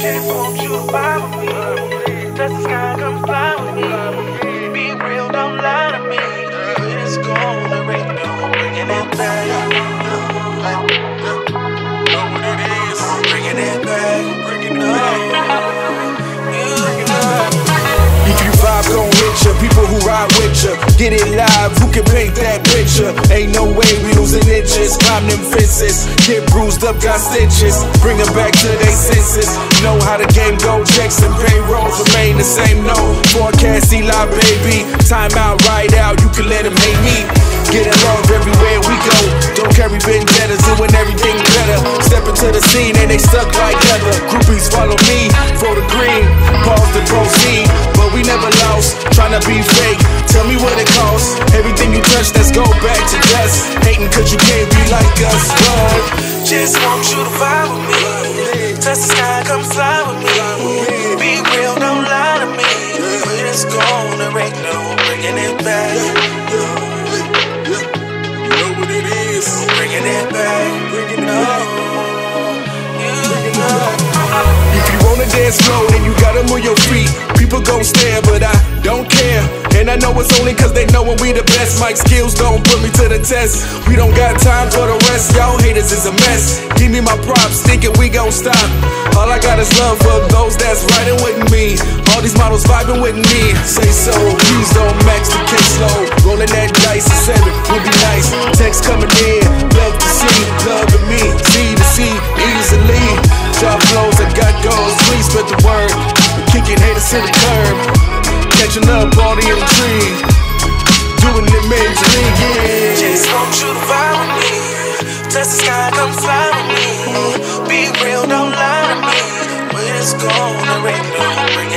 chance, won't you fly with me? Touch the sky, come fly with me. Be real, don't lie to me. It's gonna rain, no, bringing it back. Know what it is, bringing it back, bringing it up. If you vibe gon' hit ya, people who ride with ya, get it live, who can paint that picture? Ain't no way we losing inches, climb them fences, get bruised up, got stitches, bring them back to they senses. Know how the game go, checks and payrolls remain the same, no forecast, Eli, baby, time out, ride out, you can let them hate me. Getting love everywhere we go, don't carry vendettas, doing everything better. Step into the scene and they stuck like leather. Groupies follow me for the green, pause to proceed, but we never lost, tryna be fake. Tell me what it costs, everything you touch, let's go back to dust. Hating cause you can't be like us, Lord. Just want you to vibe with me, touch the sky, come fly with me. Be real, don't lie to me. It's gonna rain, no, bringing it back. Bringing it back, bringing it up. If you wanna dance slow, then you gotta move your feet. People gon' stare, but I don't care. And I know it's only cause they know when we the best. Mike skills don't put me to the test. We don't got time for the rest, y'all haters is a mess. Give me my props, thinking we gon' stop. All I got is love for those that's riding with me. All these models vibing with me. Say so, please don't max the caseload. Rolling that dice at 7 would be nice. Text coming in, love to see, love to me, see to see, easily. Job flows, I got goals, please spread the word. Kicking haters to the curb, catching up all the intrigue, doing it majorly, yeah. Just want you to vibe with me, touch the sky, come fly with me. Be real, don't lie to me. We're just gonna rain, no rain.